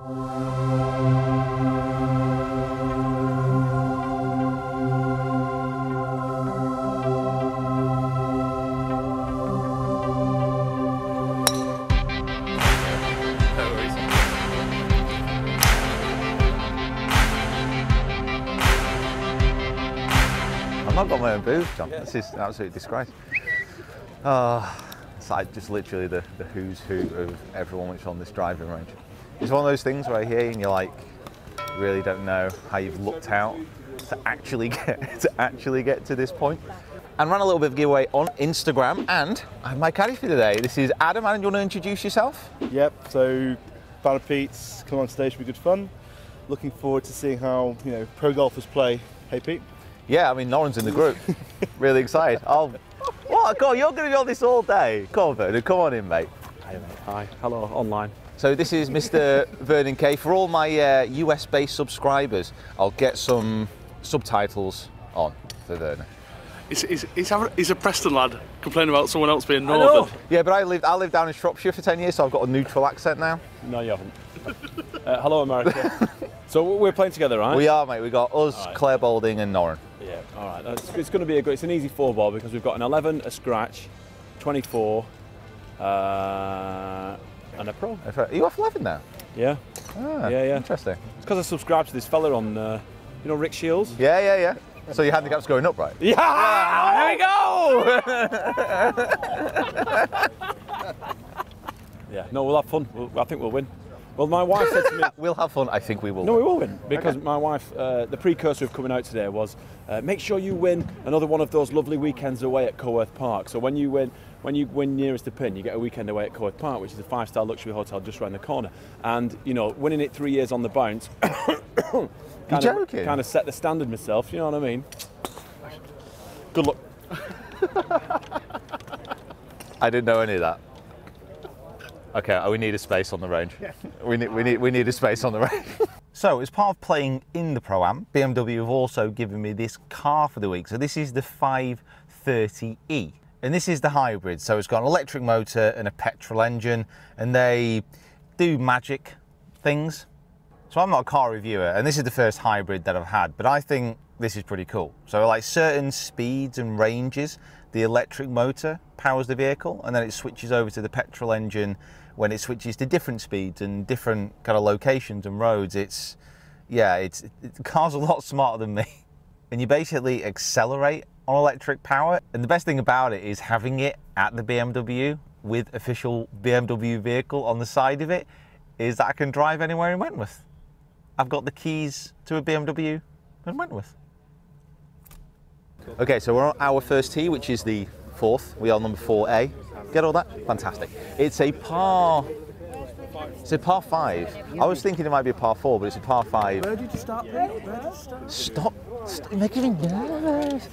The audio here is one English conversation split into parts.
I've not got my own booze, John. Yeah. This is an absolute disgrace. It's like just literally the who's who of everyone that's on this driving range. It's one of those things where you're here and you're like, really don't know how you've looked out to actually get to this point. And ran a little bit of giveaway on Instagram, and I have my caddy for today. This is Adam. Adam, do you want to introduce yourself? Yep. So, fan of Pete's, come on stage, be good fun. Looking forward to seeing how pro golfers play. Hey, Pete. Yeah, I mean, no one's in the group. Really excited. What? God, you're going to be on this all day. Come on, Vernon. Come on in, mate. Hey, mate. Hi. Hello, online. So this is Mr. Vernon Kay. For all my US-based subscribers, I'll get some subtitles on for Vernon. He's a Preston lad complaining about someone else being northern. Yeah, but I lived down in Shropshire for 10 years, so I've got a neutral accent now. No, you haven't. Hello, America. So we're playing together, right? We are, mate. We've got us, right. Claire Balding and Norrin. Yeah, all right. It's going to be a good, it's an easy four ball because we've got an 11, a scratch, 24, and a pro. Are you off 11 now? Yeah. Ah, yeah. Interesting. It's because I subscribed to this fella on, Rick Shields? Yeah. So your handicap's going up, right? Yeah! There we go! Yeah, no, we'll have fun. I think we'll win. Well, my wife said to me... We'll have fun, I think we will win. No, we will win, because my wife, the precursor of coming out today was, make sure you win another one of those lovely weekends away at Coworth Park. So when you win nearest the pin, you get a weekend away at Coworth Park, which is a five-star luxury hotel just around the corner. And, winning it 3 years on the bounce... You're joking? Kind of set the standard myself, you know what I mean? Good luck. I didn't know any of that. Okay, we need a space on the range. Yeah. We need a space on the range. So, as part of playing in the Pro-Am, BMW have also given me this car for the week. So this is the 530e, and this is the hybrid. So it's got an electric motor and a petrol engine, and they do magic things. So I'm not a car reviewer, and this is the first hybrid that I've had, but I think this is pretty cool. So like certain speeds and ranges, the electric motor powers the vehicle, and then it switches over to the petrol engine when it switches to different speeds and different kind of locations and roads. The car's a lot smarter than me. And you basically accelerate on electric power. And the best thing about it is having it at the BMW with official BMW vehicle on the side of it is that I can drive anywhere in Wentworth. I've got the keys to a BMW in Wentworth. Okay, so we're on our first tee, which is the fourth. We are number 4A. Get all that? Fantastic. It's a par 5. I was thinking it might be a par 4, but it's a par 5. Where did you start? Stop. You're making me nervous.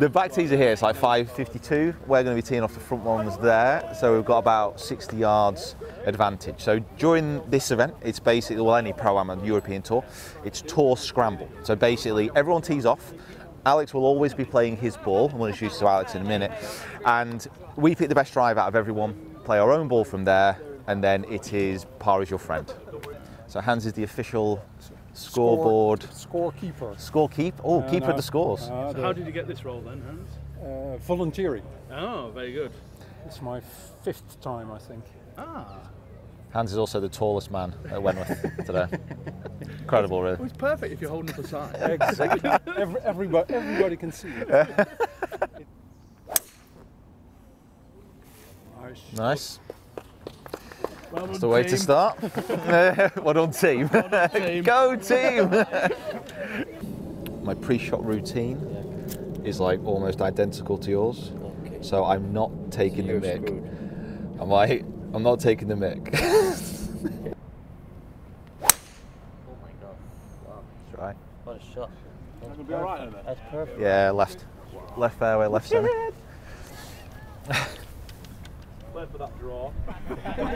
The back tees are here. It's like 552. We're going to be teeing off the front ones there. So we've got about 60 yards advantage. So during this event, it's basically, well, any Pro-Am and European Tour, it's Tour Scramble. So basically, everyone tees off. Alex will always be playing his ball. I'm going to introduce you to Alex in a minute. And we pick the best drive out of everyone, play our own ball from there, and then it is par is your friend. So Hans is the official scoreboard. Scorekeeper. Scorekeeper? Oh, keeper of the scores. So how did you get this role then, Hans? Volunteering. Oh, very good. It's my 5th time, I think. Ah. Hans is also the tallest man at Wentworth today. Incredible, really. Well, it's perfect if you're holding up a sign. Exactly. Everybody can see it. Nice. Well, that's the way to start. Well done, team. Well done, team. Go, team! My pre-shot routine is like almost identical to yours. Okay. So I'm not taking the mic. I'm not taking the mic. Oh my God. Wow. That's right. What a shot. That's going to be all right, isn't it? That's perfect. Yeah, left. Wow. Left fairway, left side. Play for that draw. Lovely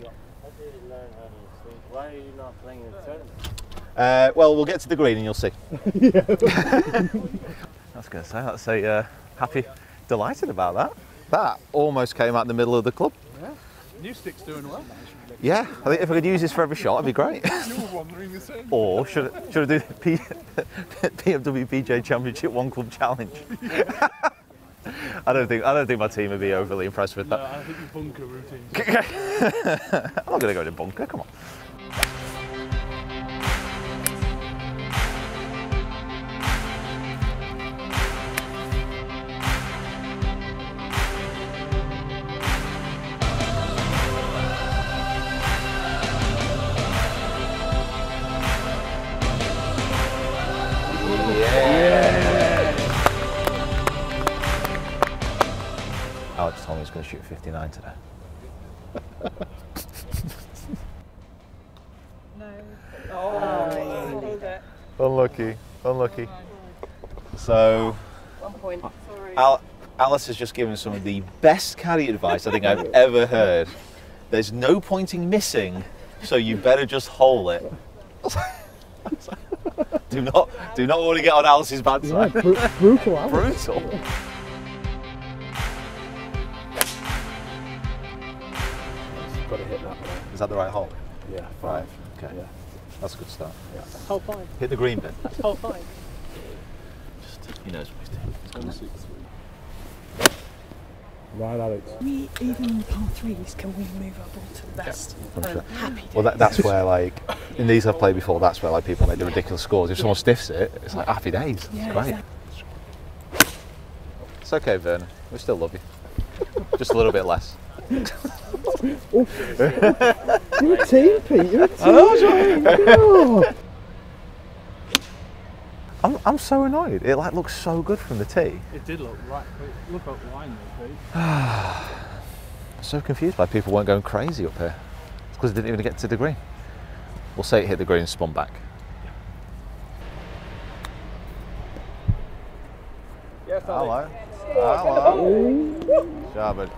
shot. How do you learn how to swing? Why are you not playing in the tournament? Well, we'll get to the green and you'll see. I was going to say, that's a happy, delighted about that. That almost came out in the middle of the club. Yeah. New stick's doing well. Yeah, I think if I could use this for every shot, it'd be great. You were wondering the same. Or should I do the BMW PGA Championship One Club Challenge? Yeah. I don't think my team would be overly impressed with that. No, I think the bunker routine. I'm not going to go to bunker. Come on. Alex told me he's going to shoot 59 today. No. Oh. Unlucky. Unlucky. So, 1 point. Sorry. Alice has just given some of the best caddy advice I think I've ever heard. There's no pointing missing, so you better just hole it. Do not want to get on Alice's bad side. Yeah, brutal, Alice. Brutal. Got to hit that. Is that the right hole? Yeah, five. Okay, yeah. That's a good start. Yeah. Hole five. Hit the green bit. Hole five. Just, he knows what he's doing. Right, Alex. We, even in par threes, can we move our ball to the best? Yeah, I'm happy. Well, that's where, like, in these I've played before, that's where, like, people make the ridiculous scores. If someone stiffs it, it's like happy days. Yeah, it's great. Exactly. It's okay, Vernon. We still love you. Just a little bit less. Oh. You're a team, Pete. You're a team. I know, Pete. I'm so annoyed. It like looks so good from the tee. It did look right. Look up line there, Pete. I'm so confused why people weren't going crazy up here. It's because it didn't even get to the green. We'll say it hit the green and spun back. Yes, hello. Hello. Hello. Sharpen.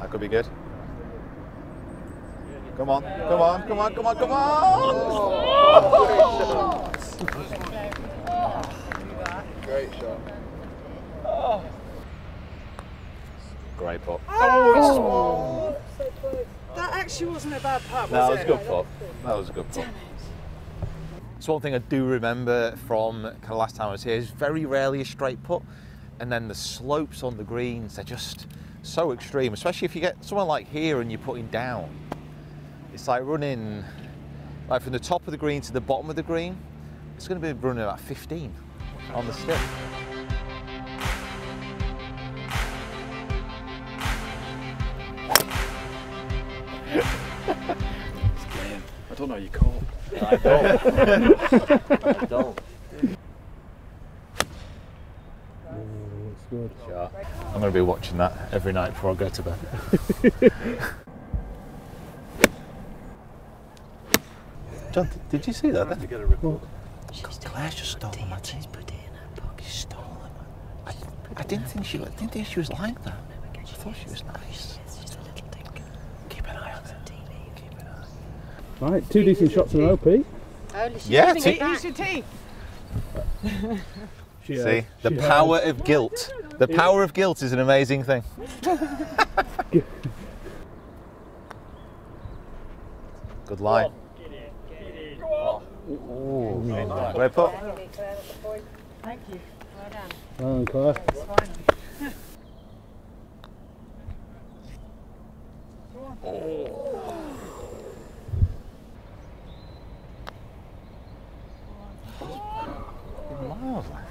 That could be good. Come on, come on, come on, come on, come on! Oh. Oh. Great shot. Oh. Great putt. Oh, it's small. That actually wasn't a bad putt, was it? No, it was a good putt. That was a good putt. So one thing I do remember from kind of last time I was here is very rarely a straight putt, and then the slopes on the greens, they're just so extreme, especially if you get someone like here and you're putting down. It's like running, like from the top of the green to the bottom of the green, it's going to be running about 15 on the stick. It's game. I don't know how you call. I don't. I don't. Good. Sure. I'm going to be watching that every night before I go to bed. John, did you see that then? Claire's just stolen my team. She stole them. I didn't think she was like that. I thought she was nice. Keep an eye on her. Keep an eye. Right, two decent shots in a row, Pete. Yeah, use your tea. Yeah, see, the power of guilt. The power of guilt is an amazing thing. Good line. Oh, nice. Great putt. Thank you. Well done. Well done, Claire. Oh. Miles left.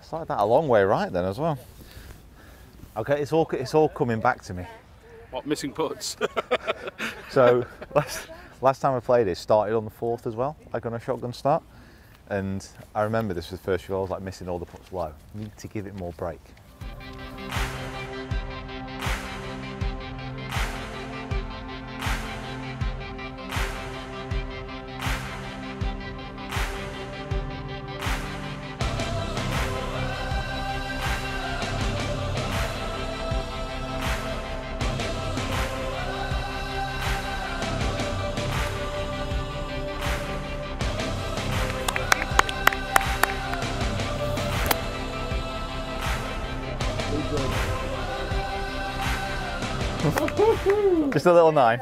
It's like that a long way right then as well. Okay, it's all coming back to me. What, missing putts? So last time I played it, started on the fourth as well, like on a shotgun start. And I remember this was the first few holes, like missing all the putts low. Need to give it more break. Just a little nine.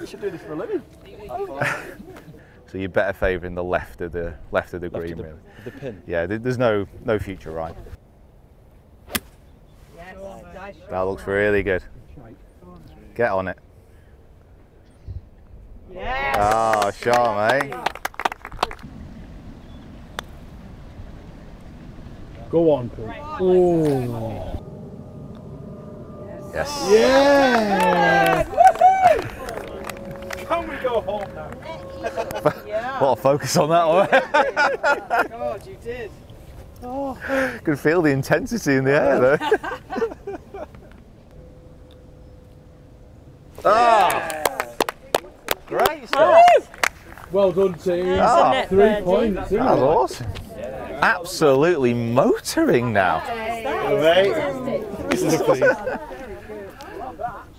You should do this for a living. So you're better favouring the left of the green, really. The pin. Yeah, there's no future right. Yes. That looks really good. Get on it. Yes. Oh, sure, mate. Go on, Paul. Oh. Yes. Yes. Yes. Can we go home now? Yeah. What a focus on that one. Oh, God, you did. Oh. You can feel the intensity in the air, though. Yeah. Oh. Great stuff. Well done, team. Oh. 3 points. That was awesome. Absolutely motoring now. This is a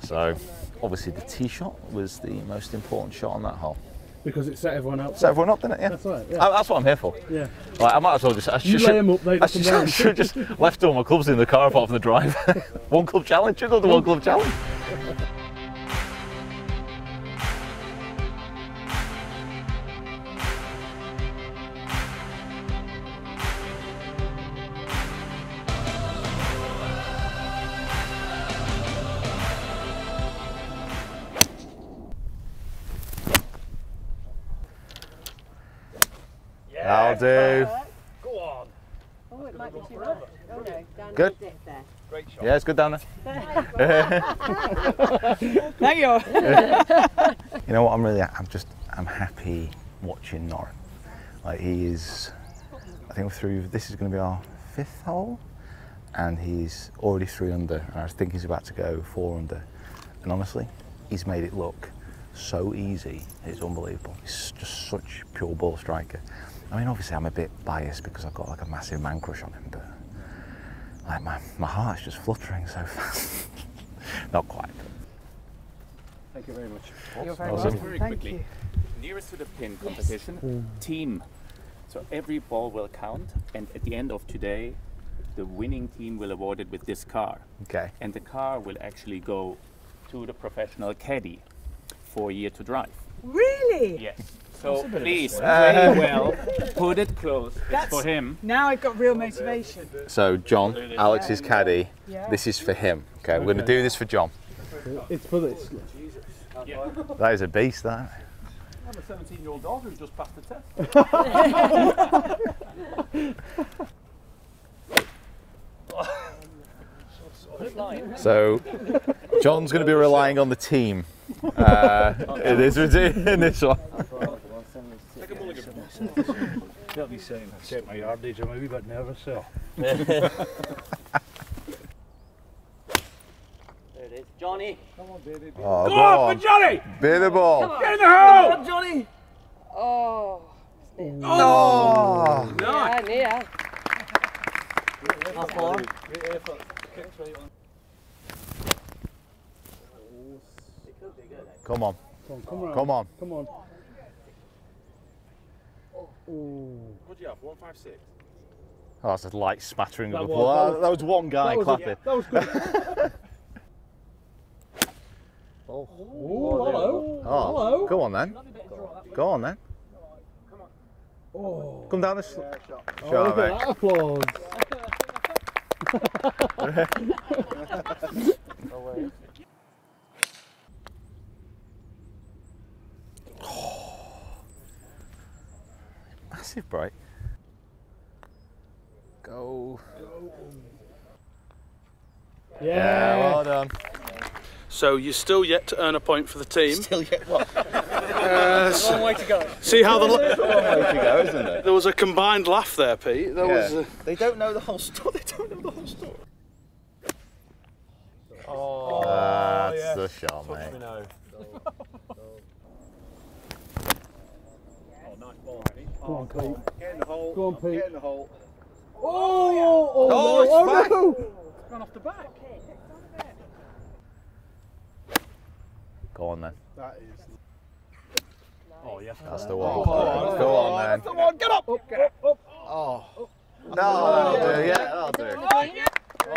So, obviously the tee shot was the most important shot on that hole. Because it set everyone up. Set everyone up, didn't it? Yeah. That's right. Yeah. That's what I'm here for. Yeah. Like, I might as well just. I should just left all my clubs in the car apart from the drive. One club challenge, another one club challenge. Do. Go on. Oh, it might be too much. Oh, no. Down good. There. Great shot. Yeah, it's good down there. There you are. You know what? I'm happy watching Norrin. Like, he is. I think we're through. This is going to be our 5th hole, and he's already 3 under. And I think he's about to go 4 under. And honestly, he's made it look so easy. It's unbelievable. He's just such a pure ball striker. I mean, obviously I'm a bit biased because I've got like a massive man crush on him, but like my heart's just fluttering so fast. Not quite. Thank you very much. You're very welcome. Very quickly, nearest to the pin competition, yes. Team. So every ball will count, and at the end of today, the winning team will award it with this car. Okay. And the car will actually go to the professional caddy for a year to drive. Really? Yes. So please, play well, put it close. That's for him. Now I've got real motivation. So John, Alex's caddy, this is for him. Okay, we're going to do this for John. It's for this. Yeah. That is a beast, that. I have a 17-year-old dog who's just passed the test. So John's going to be relying on the team. In this one. That'll be saying I've set my yardage, I'm a wee bit nervous, so. There it is. Johnny! Come on, baby. Oh, go on for Johnny! Be the ball! Get in the hole! Come on, Johnny! Oh. No! Oh. Nice! Yeah, great effort. Kicks right on. Come on. Come on. What do you have? 156. Oh, that's a light smattering of the ball. That was one guy clapping. That was good. Oh, hello. Oh, hello. Go on then. Go on then. Come on. Oh. Come down this. Yeah, shot, mate. That applause. Oh, massive break. Go. Yeah, well done. So you're still yet to earn a point for the team. Still yet what? It's a long way to go. See how the long way to go, isn't it? There was a combined laugh there, Pete. They don't know the whole story. Oh, that's the shot, mate. Nice ball, Pete. Oh, come on, Pete. Get in the hole. Go on, Pete. Get in the hole. Oh! Oh, yeah. Oh no! It's gone off the back. Go on then. That is. Oh yes. That's the one. Oh, go on then. That's the one. Get up. Get up. Oh. No. That'll do. Yeah. That'll do.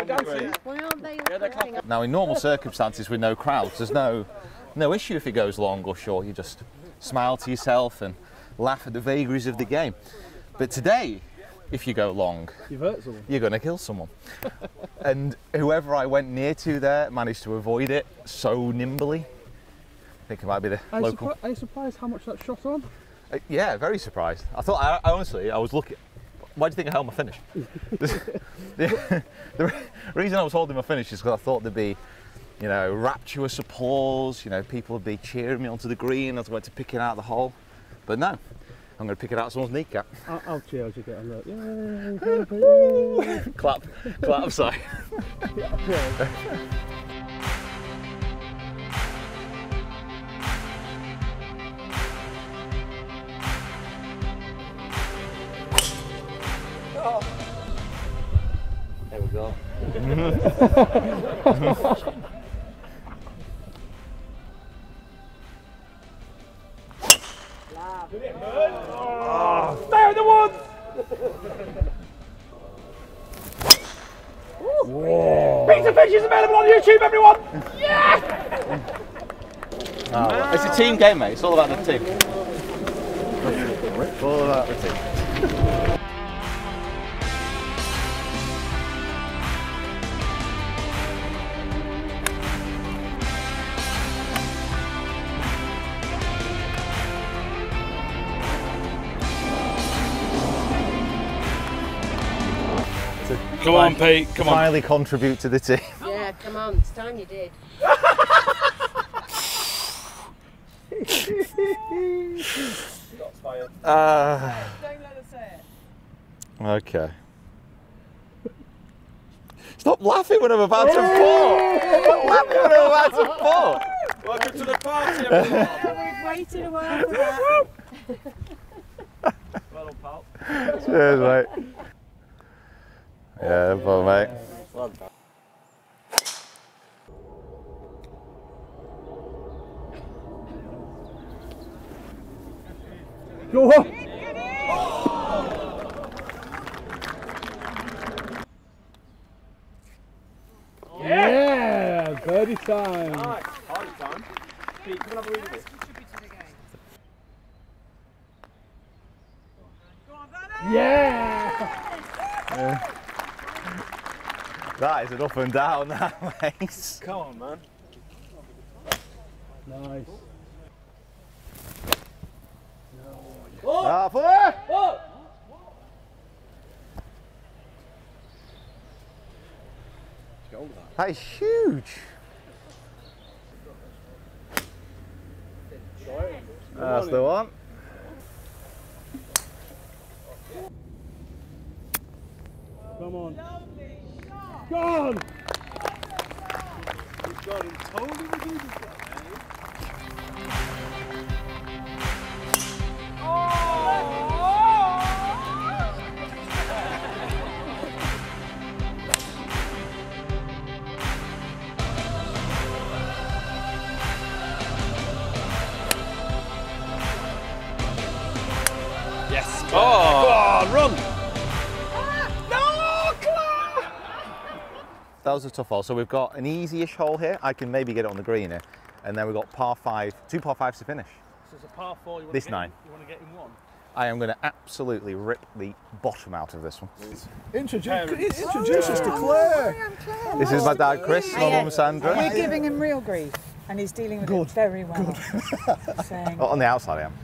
Now, in normal circumstances with no crowds, there's no issue if it goes long or short. You just smile to yourself and laugh at the vagaries of the game. But today, if you go long, you've hurt someone. You're going to kill someone. And whoever I went near to there managed to avoid it so nimbly. I think it might be the local. Are you surprised how much that shot on? Yeah, very surprised. I thought, honestly, I was looking. Why do you think I held my finish? The reason I was holding my finish is because I thought there'd be, you know, rapturous applause. You know, people would be cheering me onto the green as I went to pick it out of the hole. But no, I'm going to pick it out of someone's kneecap. I'll cheer as you get a look. Yay, yay. Clap, clap, sorry. There we go. Stay in the woods! Peter Finch is available on YouTube, everyone! Yeah! Oh, it's a team game, mate. It's all about the team. It's all about the team. Come on, Pete, come on. Finally contribute to the team. Yeah, come on, it's time you did. Don't let us say it. Okay. Stop laughing when I'm about to fall! Stop laughing when I'm about to fall! Welcome to the party, everyone! We've waited a while for that. Well done, pal. Cheers, mate. Yeah, well, mate. Well done. Go on! Yeah! Birdie time! Nice! Party time. Pete, come and have a read of it. Yeah! Yeah. That is an up and down, that, mate. Come on, man. Nice. Oh! Oh! Oh! That is huge. That's the one. Come on. Go on! We've got him totally reduced that, man. Oh! Yes! Go on! Go on, run! That was a tough hole. So we've got an easy-ish hole here. I can maybe get it on the green here. And then we've got par five, two par fives to finish. So it's a par four, you want this to get nine. You want to get in one? I am going to absolutely rip the bottom out of this one. Introduce us to Claire. I'm Claire. This is my dad, Chris, my mum, Sandra. We're giving him real grief, and he's dealing with it very well. Good. Well, on the outside, I am.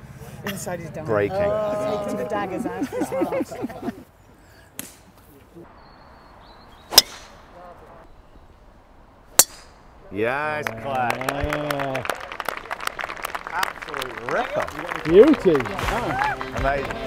Inside is done. Breaking. Oh. Taking the daggers out. Yes, Claire. Yeah. Absolute ripper. Beauty. Oh. Amazing.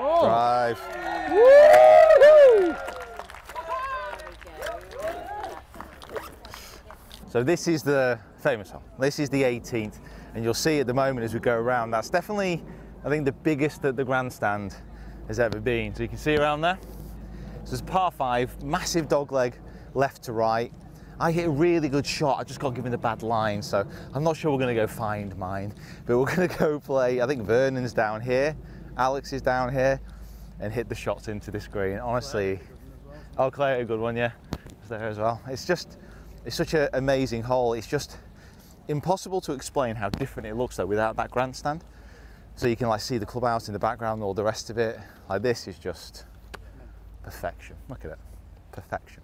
Oh. Drive. Woo-hoo. So this is the famous hole. This is the 18th, and you'll see at the moment as we go around, that's definitely, I think, the biggest that the grandstand has ever been. So you can see around there. So it's par five, massive dog leg left to right. I hit a really good shot, I just got given a bad line, so I'm not sure we're going to go find mine, but we're going to go play. I think Vernon's down here, Alex is down here, and hit the shots into this green. Honestly, oh, Claire had a good one, yeah, it's there as well. It's just, it's such an amazing hole. It's just impossible to explain how different it looks though without that grandstand. So you can like see the clubhouse in the background and all the rest of it. Like this is just perfection. Look at it, perfection.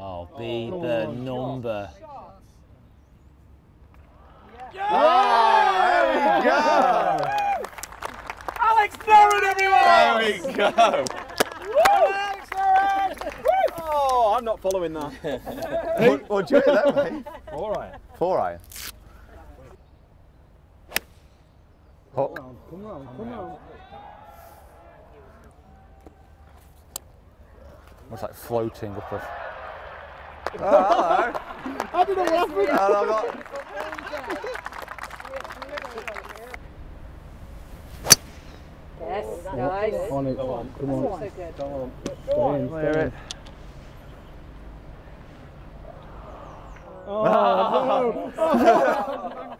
Oh, be the number. Yeah. Oh, there we go! Alex Theron, everyone! There we go! Alex Theron! Oh, I'm not following that. Or do it that way. 4-iron. 4-iron. Hook. Come on, come on, come on. Almost like floating up a... Oh, hello. I don't know what happened. Yes, nice. On it, come on. Come on. So good. Go on. Clear it. Oh, no.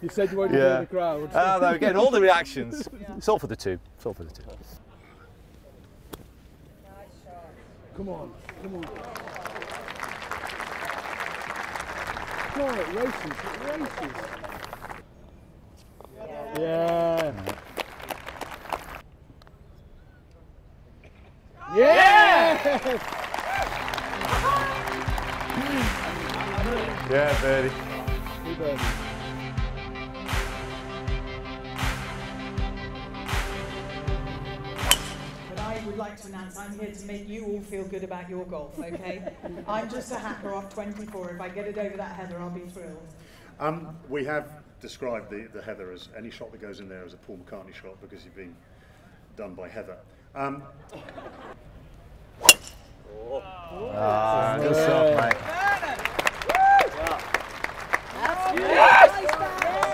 You said you weren't in the crowd. Ah, no, we're getting all the reactions. Yeah. It's all for the two. It's all for the two. Nice shot. Come on. Come on. No, it races, it races. Yeah. Yeah! Yeah! Yeah, birdie. Good birdie. I would like to announce I'm here to make you all feel good about your golf, okay? I'm just a hacker off 24. If I get it over that heather, I'll be thrilled. We have described the heather as any shot that goes in there as a Paul McCartney shot because you've been done by heather. Good shot, mate. Yes!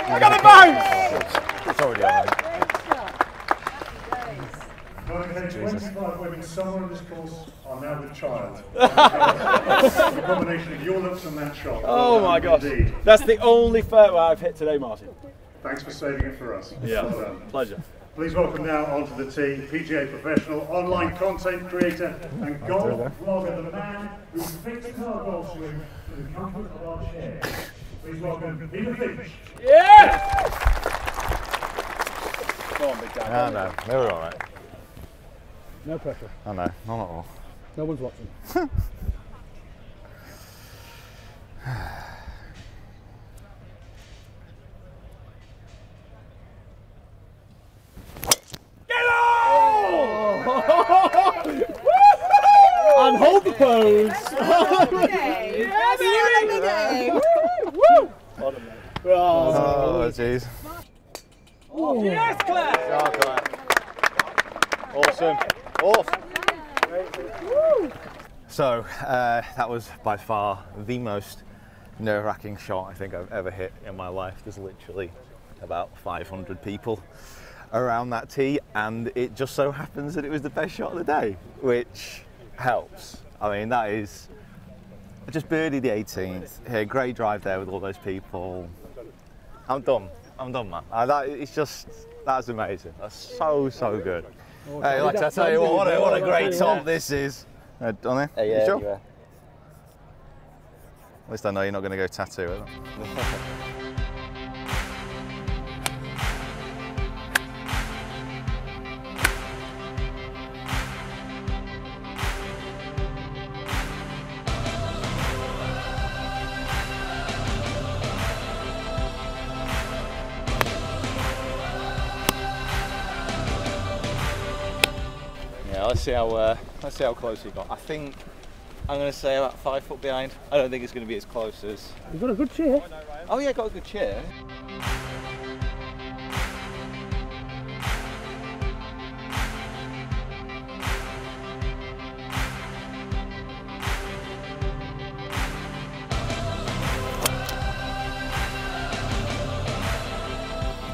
I got it, bones! It's already on, mate. Jesus. 25 women somewhere on this course are now with child. The combination of your looks and that shot. Oh my gosh. Indeed. That's the only fairway I've hit today, Martin. Thanks for saving it for us. Yeah, well, pleasure. Please welcome now onto the tee, PGA professional, online content creator and golf vlogger, the man who fixed our golf swing to the comfort of our chair. Please welcome Peter Finch. Yeah! Come on, big guy. No, no, they were all right. No pressure. I know, not at all. No one's watching. Get off! And hold the pose. Oh, jeez. Oh, yes, Claire. Oh, Claire. Awesome. Awesome. So that was by far the most nerve-wracking shot I think I've ever hit in my life. There's literally about 500 people around that tee, and it just so happens that it was the best shot of the day, which helps. I mean, that is, I just birdied the 18th. Here, great drive there with all those people. I'm done, man. It's just, that's amazing. That's so, so good. Hey, like I tell you what a great top this is. On there? Yeah, you sure? Yeah. At least I know you're not going to go tattoo it. Let's see how close he got. I think I'm going to say about 5 foot behind. I don't think it's going to be as close as... You've got a good chair. Oh yeah, I've got a good chair.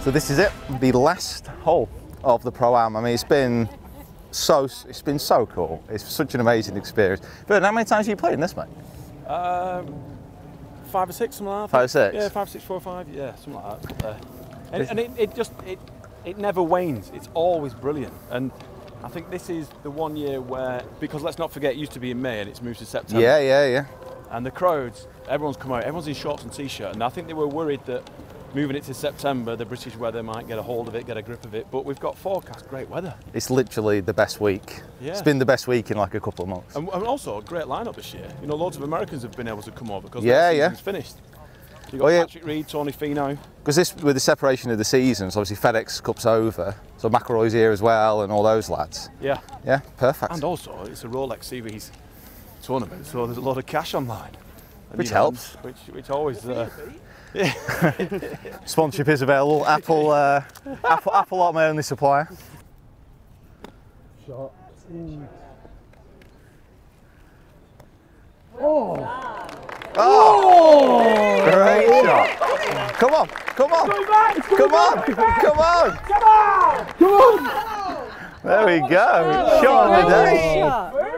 So this is it, the last hole of the Pro-Am. I mean, it's been so cool. It's such an amazing experience. But how many times have you played in this, mate? Five or six, something like that. 5 or 6? Yeah, 5, 6, 4, 5. Yeah, something like that. And it never wanes. It's always brilliant. And I think this is the one year where, because let's not forget, it used to be in May and it's moved to September. Yeah, yeah, yeah. And the crowds, everyone's come out, everyone's in shorts and t-shirt. And I think they were worried that moving it to September, the British weather might get a hold of it, get a grip of it, but we've got forecast great weather. It's literally the best week. Yeah. It's been the best week in like a couple of months. And also a great lineup this year. You know, loads of Americans have been able to come over because the season's finished. You've got Patrick Reed, Tony Finau. Because this, with the separation of the seasons, obviously FedEx Cup's over, so McElroy's here as well and all those lads. Yeah. Yeah, perfect. And also, it's a Rolex Series tournament, so there's a lot of cash online. Which helps. Which always... Sponsorship is available. Apple, Apple are my only supplier. Shot. Oh! Oh! Great shot! Come on! Come on! Come on! Come on! Come on! There we go! Shot of the day!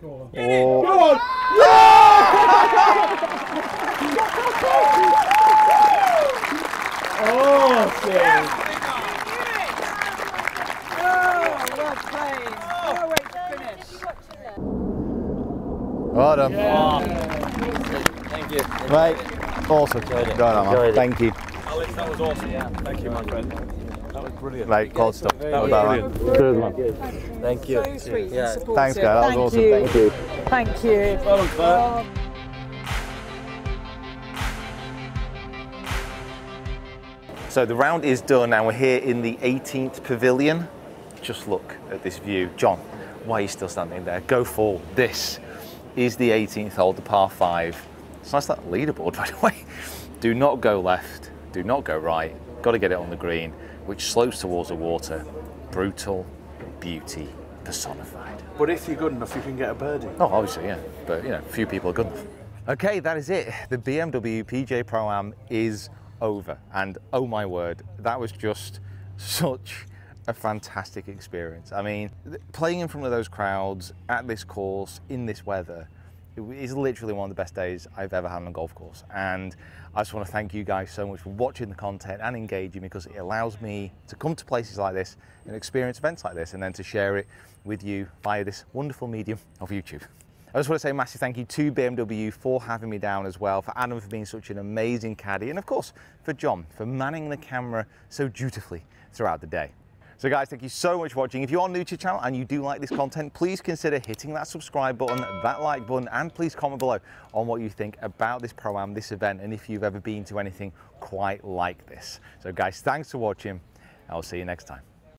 Go on. Oh. Go on. Oh, shit. Oh, well played. No way to finish. Well done. Thank you. Mate, awesome. Enjoyed it. Thank you. Alex, that was awesome. Yeah. Thank you, my friend. That was brilliant. Mate, cold stuff. That was brilliant. Good one. Thank you. So sweet and supportive. Thanks, guys. That was awesome. Thank you. Thank you. Well done. So the round is done and we're here in the 18th pavilion. Just look at this view. John, why are you still standing there? Go for this. Is the 18th hole, the par 5. It's nice that leaderboard, by the way. Do not go left. Do not go right. Got to get it on the green, which slopes towards the water. Brutal beauty personified. But if you're good enough, you can get a birdie. Oh, obviously, yeah. But, you know, few people are good enough. Okay, that is it. The BMW PGA Pro-Am is over. And oh my word, that was just such a fantastic experience. I mean, playing in front of those crowds at this course, in this weather, it is literally one of the best days I've ever had on a golf course. And I just want to thank you guys so much for watching the content and engaging, because it allows me to come to places like this and experience events like this and then to share it with you via this wonderful medium of YouTube. I just want to say a massive thank you to BMW for having me down as well, for Adam for being such an amazing caddy, and of course for John for manning the camera so dutifully throughout the day. So guys, thank you so much for watching. If you are new to the channel and you do like this content, please consider hitting that subscribe button, that like button, and please comment below on what you think about this Pro-Am, this event, and if you've ever been to anything quite like this. So guys, thanks for watching. I'll see you next time.